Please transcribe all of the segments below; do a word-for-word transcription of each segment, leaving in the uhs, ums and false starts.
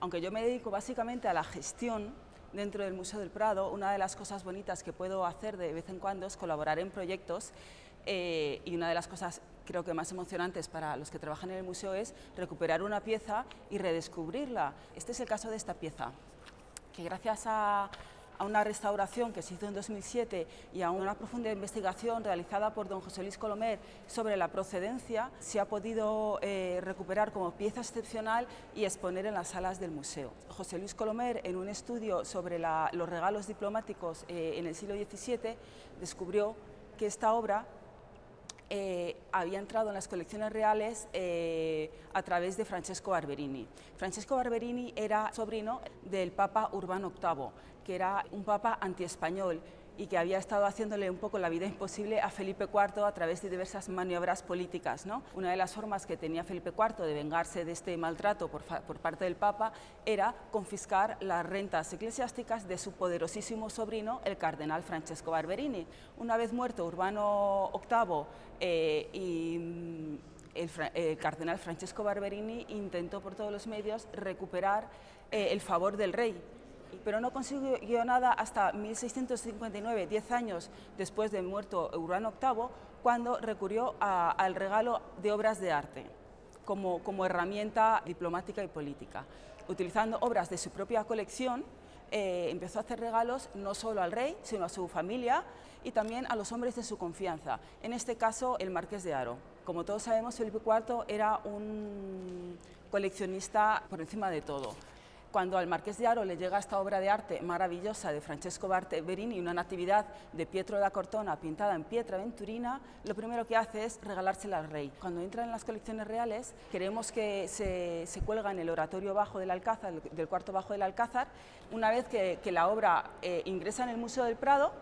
Aunque yo me dedico básicamente a la gestión dentro del Museo del Prado, una de las cosas bonitas que puedo hacer de vez en cuando es colaborar en proyectos eh, y una de las cosas creo que más emocionantes para los que trabajan en el museo es recuperar una pieza y redescubrirla. Este es el caso de esta pieza, que gracias a... a una restauración que se hizo en dos mil siete y a una profunda investigación realizada por don José Luis Colomer sobre la procedencia, se ha podido eh, recuperar como pieza excepcional y exponer en las salas del museo. José Luis Colomer, en un estudio sobre la, los regalos diplomáticos eh, en el siglo diecisiete, descubrió que esta obra Eh, había entrado en las colecciones reales eh, a través de Francesco Barberini. Francesco Barberini era sobrino del Papa Urbano octavo, que era un papa antiespañol y que había estado haciéndole un poco la vida imposible a Felipe cuarto a través de diversas maniobras políticas, ¿no? Una de las formas que tenía Felipe cuarto de vengarse de este maltrato por, por parte del Papa era confiscar las rentas eclesiásticas de su poderosísimo sobrino, el cardenal Francesco Barberini. Una vez muerto Urbano octavo eh, y... El, el cardenal Francesco Barberini intentó por todos los medios recuperar eh, el favor del rey, pero no consiguió nada hasta mil seiscientos cincuenta y nueve, diez años después de muerto Urbano octavo, cuando recurrió a, al regalo de obras de arte como, como herramienta diplomática y política. Utilizando obras de su propia colección, Eh, empezó a hacer regalos no solo al rey, sino a su familia y también a los hombres de su confianza, en este caso el Marqués de Haro. Como todos sabemos, Felipe cuarto era un coleccionista por encima de todo. Cuando al Marqués de Haro le llega esta obra de arte maravillosa de Francesco Barberini, una Natividad de Pietro da Cortona pintada en piedra venturina, lo primero que hace es regalársela al rey. Cuando entra en las colecciones reales, queremos que se, se cuelga en el oratorio bajo del Alcázar, del cuarto bajo del Alcázar. Una vez que, que la obra eh, ingresa en el Museo del Prado,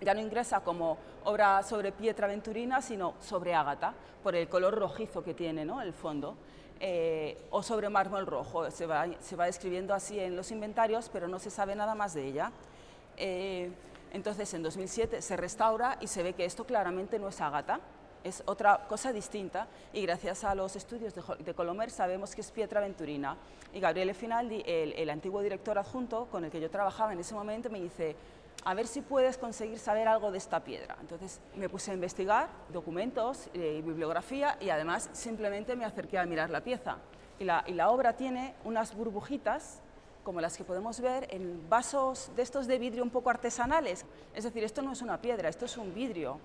ya no ingresa como obra sobre piedra venturina, sino sobre ágata, por el color rojizo que tiene, ¿no?, el fondo. Eh, o sobre mármol rojo, se va, se va describiendo así en los inventarios, pero no se sabe nada más de ella. Eh, entonces, en dos mil siete se restaura y se ve que esto claramente no es ágata, es otra cosa distinta, y gracias a los estudios de, de Colomer sabemos que es piedra venturina. Y Gabriele Finaldi, el, el antiguo director adjunto con el que yo trabajaba en ese momento, me dice: a ver si puedes conseguir saber algo de esta piedra. Entonces me puse a investigar documentos eh, y bibliografía, y además simplemente me acerqué a mirar la pieza. Y la, y la obra tiene unas burbujitas, como las que podemos ver en vasos de estos de vidrio un poco artesanales. Es decir, esto no es una piedra, esto es un vidrio.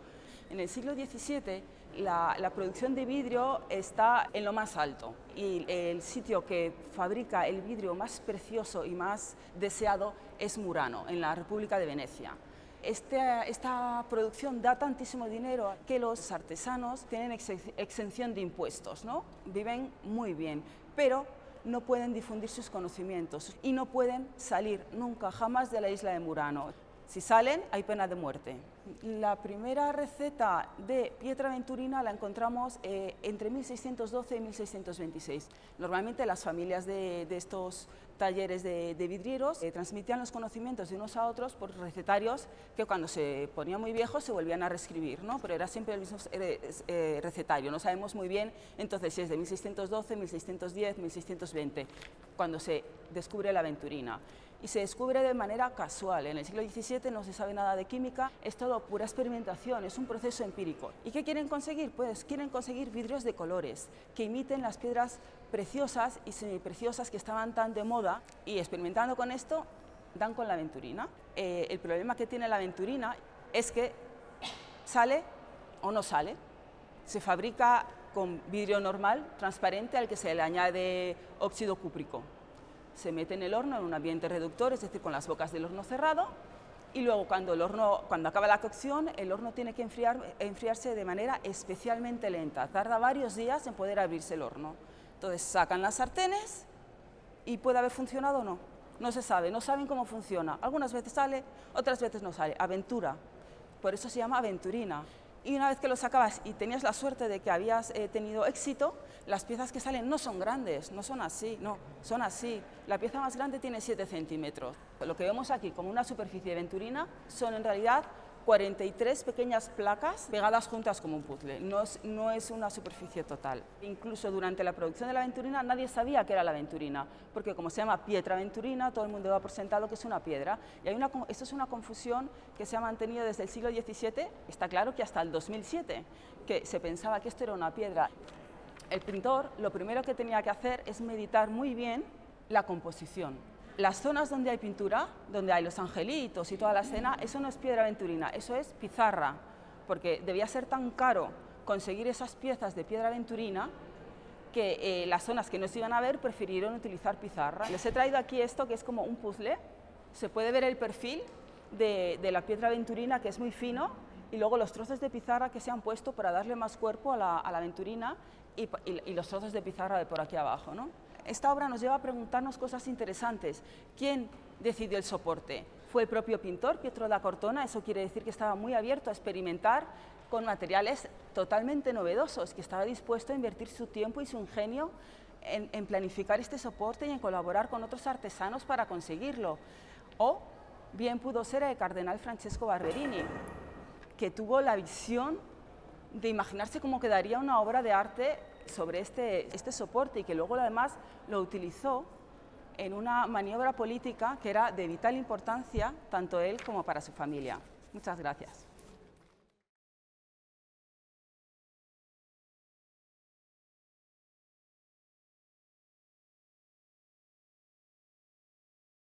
En el siglo diecisiete la, la producción de vidrio está en lo más alto, y el sitio que fabrica el vidrio más precioso y más deseado es Murano, en la República de Venecia. Esta, esta producción da tantísimo dinero que los artesanos tienen ex, exención de impuestos, ¿no? Viven muy bien, pero no pueden difundir sus conocimientos y no pueden salir nunca jamás de la isla de Murano. Si salen, hay pena de muerte. La primera receta de piedra venturina la encontramos eh, entre mil seiscientos doce y mil seiscientos veintiséis. Normalmente las familias de, de estos talleres de, de vidrieros eh, transmitían los conocimientos de unos a otros por recetarios que cuando se ponían muy viejos se volvían a reescribir, ¿no? Pero era siempre el mismo eh, recetario, no sabemos muy bien entonces si es de mil seiscientos doce, mil seiscientos diez, mil seiscientos veinte, cuando se descubre la venturina. Y se descubre de manera casual. En el siglo diecisiete no se sabe nada de química, es todo pura experimentación, es un proceso empírico. ¿Y qué quieren conseguir? Pues quieren conseguir vidrios de colores que imiten las piedras preciosas y semipreciosas que estaban tan de moda, y experimentando con esto dan con la venturina. Eh, el problema que tiene la venturina es que sale o no sale. Se fabrica con vidrio normal, transparente, al que se le añade óxido cúprico. Se mete en el horno en un ambiente reductor, es decir, con las bocas del horno cerrado, y luego cuando, el horno, cuando acaba la cocción, el horno tiene que enfriar, enfriarse de manera especialmente lenta. Tarda varios días en poder abrirse el horno. Entonces sacan las sartenes y puede haber funcionado o no. No se sabe, no saben cómo funciona. Algunas veces sale, otras veces no sale. Aventura, por eso se llama aventurina. Y una vez que lo sacabas y tenías la suerte de que habías eh, tenido éxito, las piezas que salen no son grandes, no son así, no, son así. La pieza más grande tiene siete centímetros. Lo que vemos aquí como una superficie de venturina son en realidad cuarenta y tres pequeñas placas pegadas juntas como un puzzle, no es, no es una superficie total. Incluso durante la producción de la venturina nadie sabía qué era la venturina, porque como se llama piedra venturina, todo el mundo va por sentado que es una piedra, y hay una, esto es una confusión que se ha mantenido desde el siglo diecisiete, está claro que hasta el dos mil siete, que se pensaba que esto era una piedra. El pintor lo primero que tenía que hacer es meditar muy bien la composición. Las zonas donde hay pintura, donde hay los angelitos y toda la escena, eso no es piedra venturina, eso es pizarra, porque debía ser tan caro conseguir esas piezas de piedra venturina que eh, las zonas que no se iban a ver prefirieron utilizar pizarra. Les he traído aquí esto que es como un puzzle, se puede ver el perfil de, de la piedra venturina que es muy fino y luego los trozos de pizarra que se han puesto para darle más cuerpo a la, a la venturina y, y, y los trozos de pizarra de por aquí abajo, ¿no? Esta obra nos lleva a preguntarnos cosas interesantes. ¿Quién decidió el soporte? ¿Fue el propio pintor, Pietro da Cortona? Eso quiere decir que estaba muy abierto a experimentar con materiales totalmente novedosos, que estaba dispuesto a invertir su tiempo y su ingenio en, en planificar este soporte y en colaborar con otros artesanos para conseguirlo. O bien pudo ser el cardenal Francesco Barberini, que tuvo la visión de imaginarse cómo quedaría una obra de arte sobre este, este soporte y que luego además lo utilizó en una maniobra política que era de vital importancia tanto él como para su familia. Muchas gracias.